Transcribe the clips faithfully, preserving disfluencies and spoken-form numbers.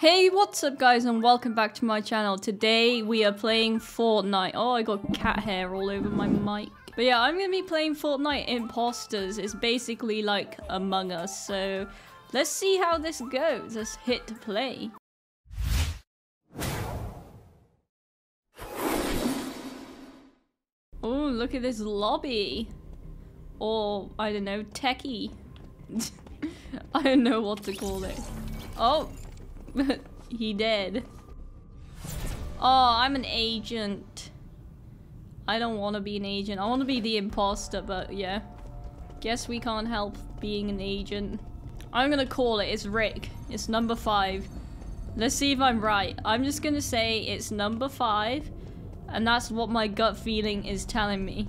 Hey, what's up guys and welcome back to my channel. Today we are playing Fortnite. Oh, I got cat hair all over my mic. But yeah, I'm gonna be playing Fortnite Imposters. It's basically like Among Us. So let's see how this goes. Let's hit play. Oh, look at this lobby. Or, I don't know, techie. I don't know what to call it. Oh. He dead. Oh, I'm an agent. I don't want to be an agent. I want to be the imposter, but yeah. Guess we can't help being an agent. I'm gonna call it. It's Rick. It's number five. Let's see if I'm right. I'm just gonna say it's number five, and that's what my gut feeling is telling me.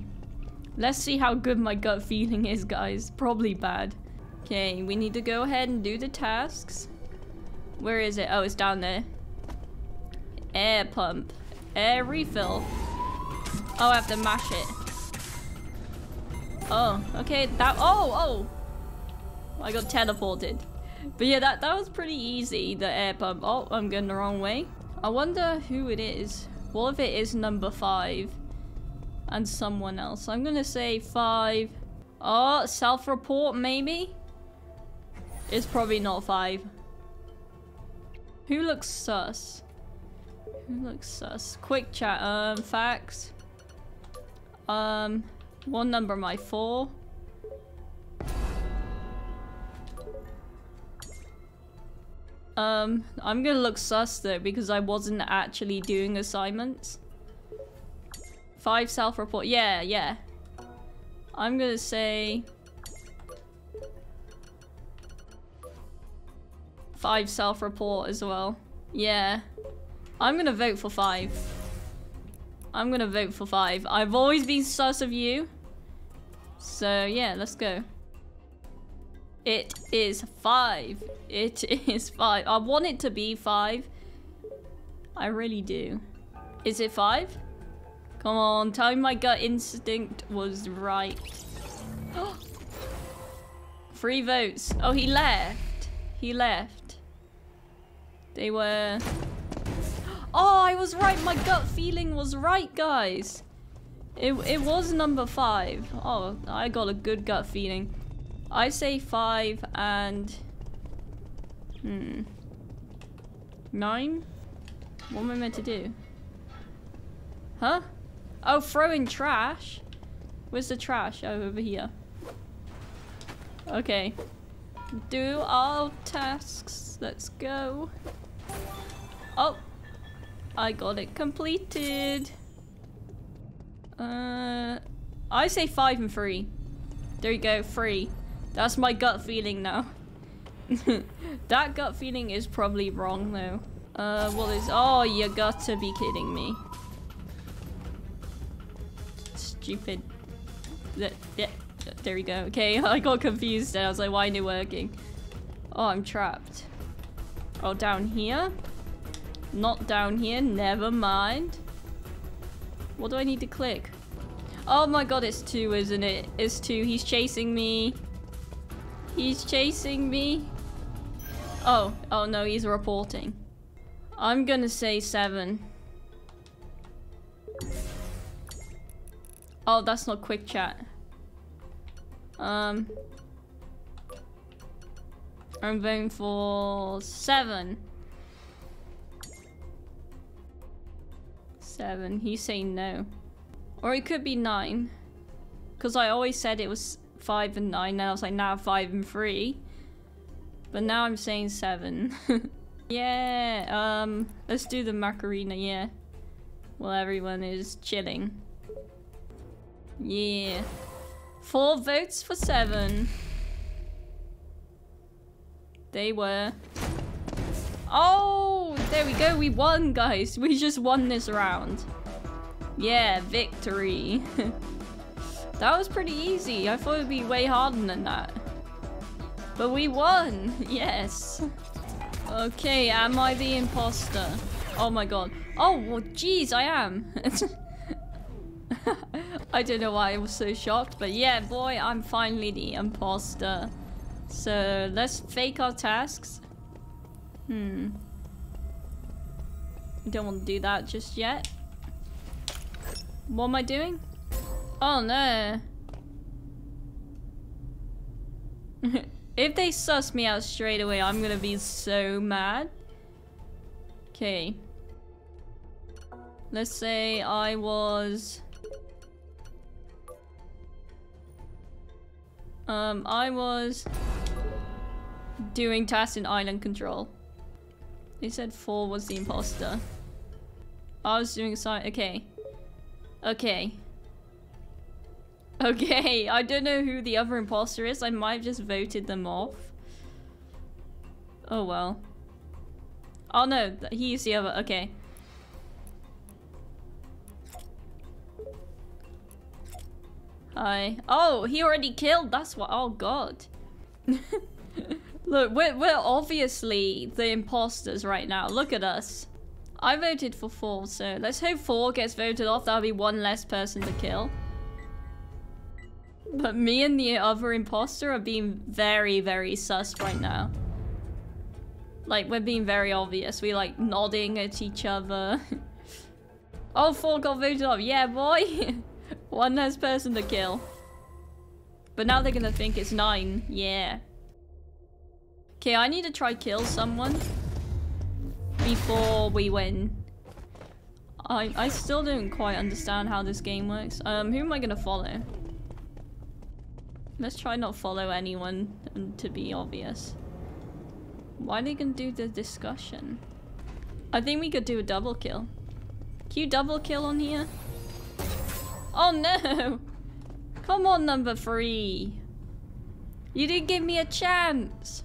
Let's see how good my gut feeling is, guys. Probably bad. Okay, we need to go ahead and do the tasks. Where is it? Oh, it's down there. Air pump. Air refill. Oh, I have to mash it. Oh, okay. That- oh, oh! I got teleported. But yeah, that, that was pretty easy, the air pump. Oh, I'm going the wrong way. I wonder who it is. What if it is number five? And someone else. I'm gonna say five. Oh, self-report, maybe? It's probably not five. Who looks sus? Who looks sus? Quick chat, um, facts. Um, one number am I? Four. Um, I'm gonna look sus though because I wasn't actually doing assignments. Five self-report, yeah, yeah. I'm gonna say... Five self-report as well. Yeah. I'm gonna vote for five. I'm gonna vote for five. I've always been sus of you. So yeah, let's go. It is five. It is five. I want it to be five. I really do. Is it five? Come on, tell me my gut instinct was right. Three votes. Oh, he left. He left. They were... Oh, I was right! My gut feeling was right, guys! It, it was number five. Oh, I got a good gut feeling. I say five and... Hmm. Nine? What am I meant to do? Huh? Oh, throw in trash? Where's the trash? Oh, over here. Okay. Do our tasks. Let's go. Oh, I got it completed. Uh, I say five and three. There you go, three. That's my gut feeling now. That gut feeling is probably wrong though. Uh, what is? Oh, you gotta be kidding me. Stupid. Yeah. There we go. Okay, I got confused and I was like, why isn't it working? Oh, I'm trapped. Oh, down here? Not down here. Never mind. What do I need to click? Oh my god, it's two, isn't it? It's two. He's chasing me. He's chasing me. Oh. Oh no, he's reporting. I'm gonna say seven. Oh, that's not quick chat. Um, I'm voting for seven. Seven. He's saying no. Or it could be nine. Because I always said it was five and nine, and I was like, now nah, five and three. But now I'm saying seven. Yeah, um, let's do the Macarena, yeah. While everyone is chilling. Yeah. Four votes for seven. They were. Oh, there we go. We won, guys. We just won this round. Yeah, victory. That was pretty easy. I thought it would be way harder than that. But we won. Yes. Okay, am I the imposter? Oh my god. Oh, well, geez, I am. I don't know why I was so shocked, but yeah, boy, I'm finally the imposter. So, let's fake our tasks. Hmm. Don't want to do that just yet. What am I doing? Oh no. If they suss me out straight away, I'm gonna be so mad. Okay. Let's say I was... Um, I was... doing tasks in island control. They said four was the imposter. I was doing a sign- okay. Okay. Okay, I don't know who the other imposter is. I might have just voted them off. Oh well. Oh no, he's the other- okay. Hi. Oh, he already killed, that's what- oh god. Look, we're, we're obviously the imposters right now. Look at us. I voted for four, so let's hope four gets voted off. That'll be one less person to kill. But me and the other imposter are being very, very sus right now. Like, we're being very obvious. We're like nodding at each other. Oh, four got voted off. Yeah, boy. One less person to kill. But now they're gonna think it's nine. Yeah. Okay, I need to try kill someone before we win. I I still don't quite understand how this game works. Um, who am I gonna follow? Let's try not follow anyone, and to be obvious. Why are they gonna do the discussion? I think we could do a double kill. Can you double kill on here? Oh no! Come on, number three! You didn't give me a chance!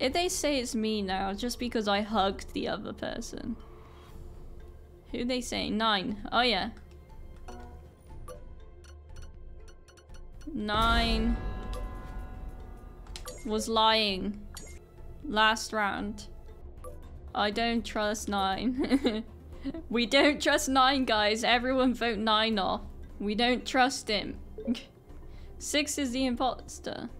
If they say it's me now, just because I hugged the other person. Who'd they say? Nine. Oh yeah. Nine was lying last round. I don't trust nine. We don't trust nine, guys. Everyone vote nine off. We don't trust him. Six is the imposter.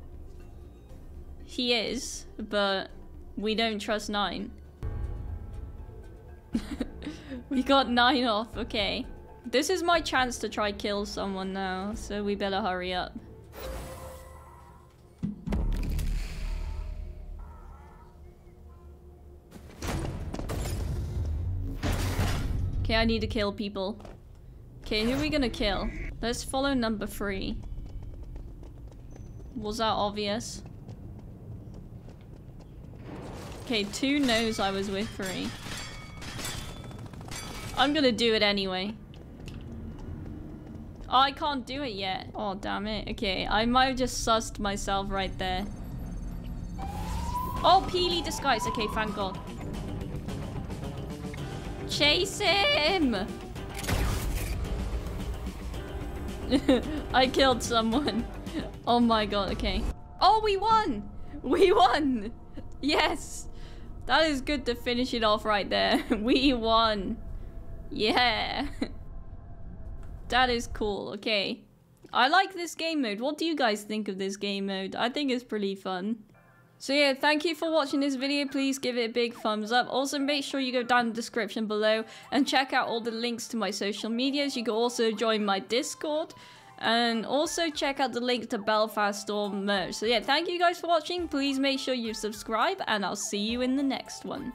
He is, but we don't trust nine. We got nine off, okay. This is my chance to try kill someone now, so we better hurry up. Okay, I need to kill people. Okay, who are we gonna kill? Let's follow number three. Was that obvious? Okay, two knows I was with three. I'm gonna do it anyway. Oh, I can't do it yet. Oh, damn it. Okay, I might have just sussed myself right there. Oh, Peely disguise. Okay, thank god. Chase him! I killed someone. Oh my god, okay. Oh, we won! We won! Yes! That is good to finish it off right there. We won. Yeah. That is cool. Okay. I like this game mode. What do you guys think of this game mode? I think it's pretty fun. So yeah, thank you for watching this video. Please give it a big thumbs up. Also, make sure you go down the description below and check out all the links to my social medias. You can also join my Discord. And also check out the link to Belfast Storm merch. So yeah, thank you guys for watching. Please make sure you subscribe and I'll see you in the next one.